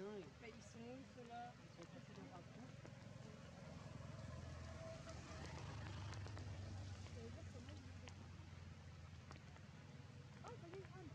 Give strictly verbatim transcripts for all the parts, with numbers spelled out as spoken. dingue. Mais ils sont où ceux-là? Ils sont tous dans un trou. Oh, vas-y, Anne.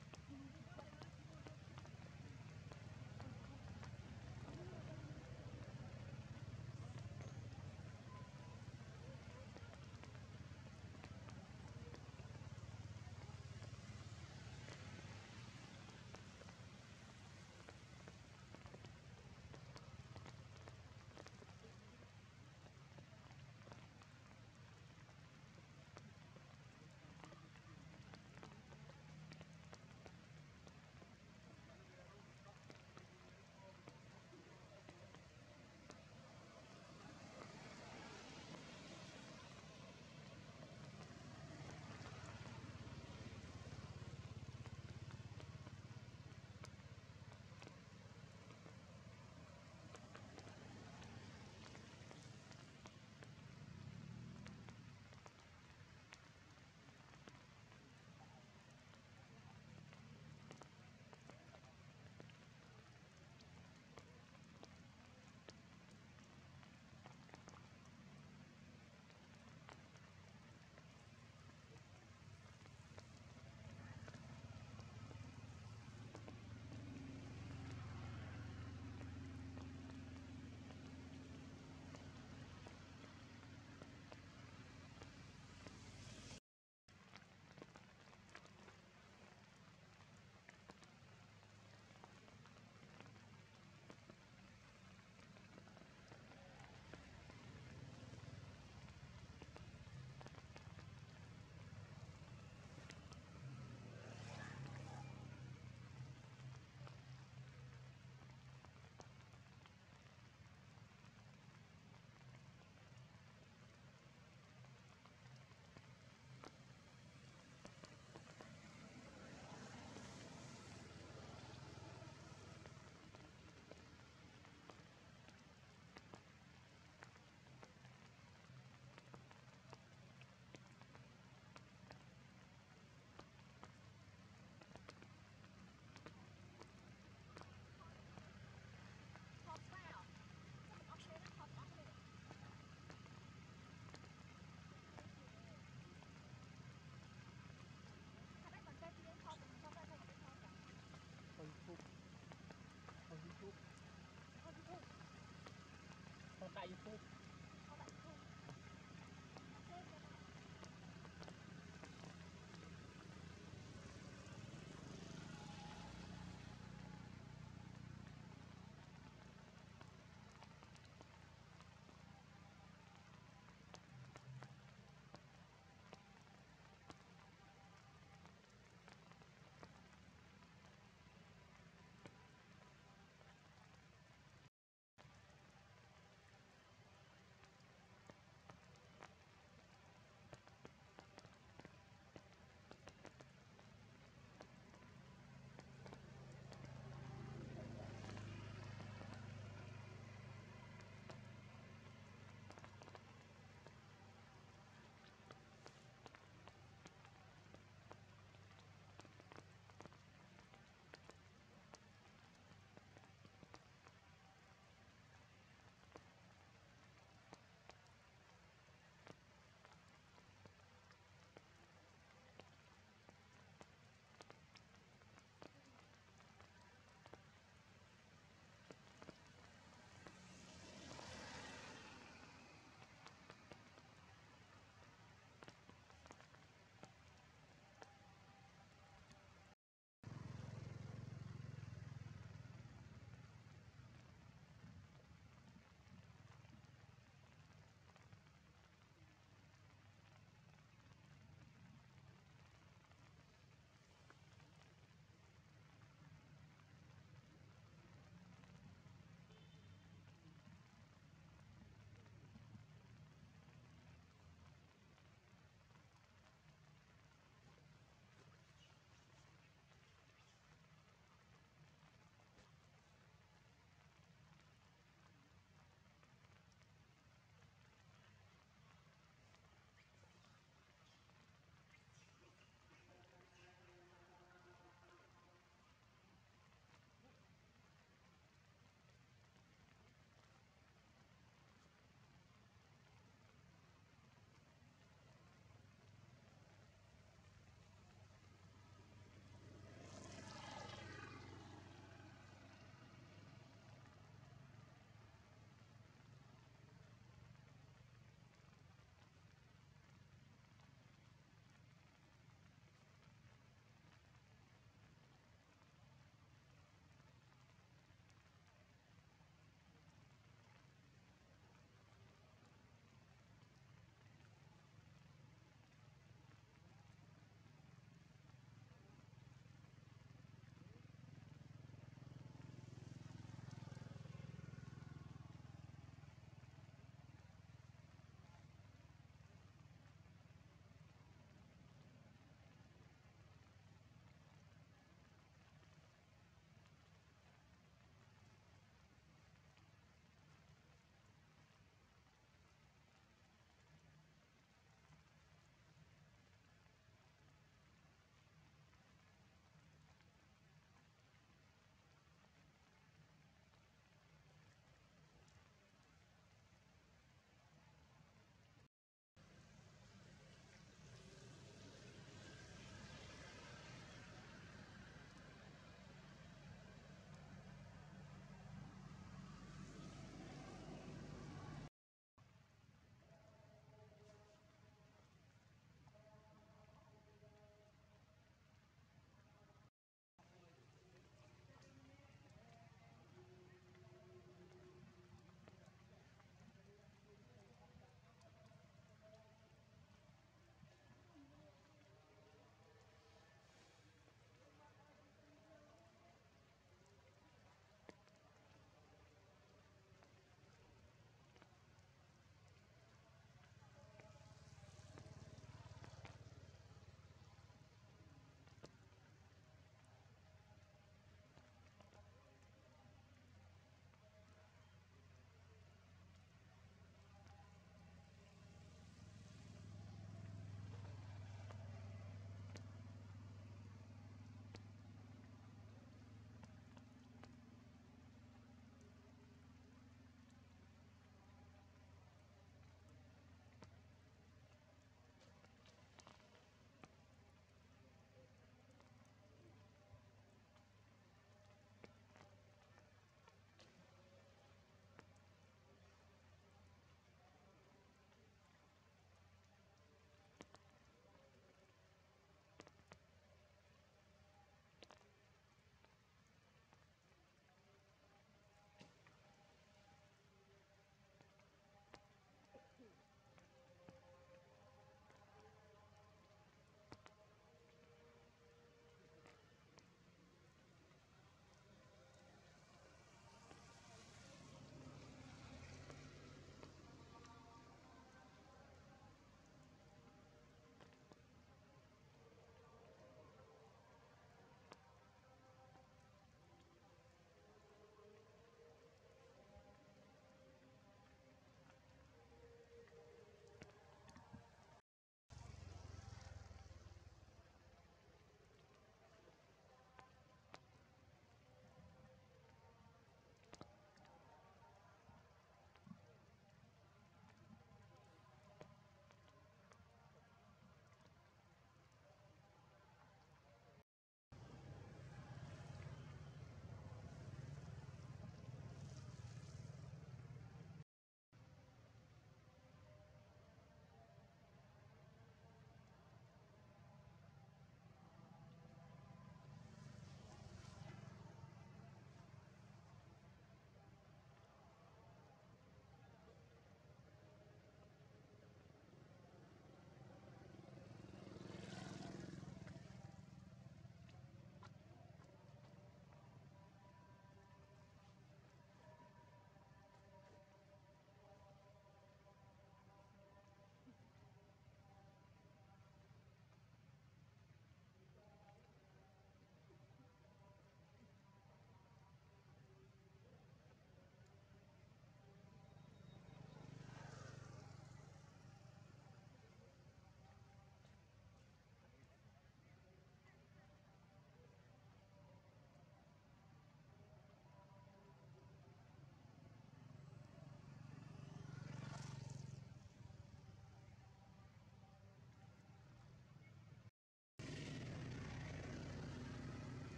Prends du pot. Prends du pot. Prends ta YouTube.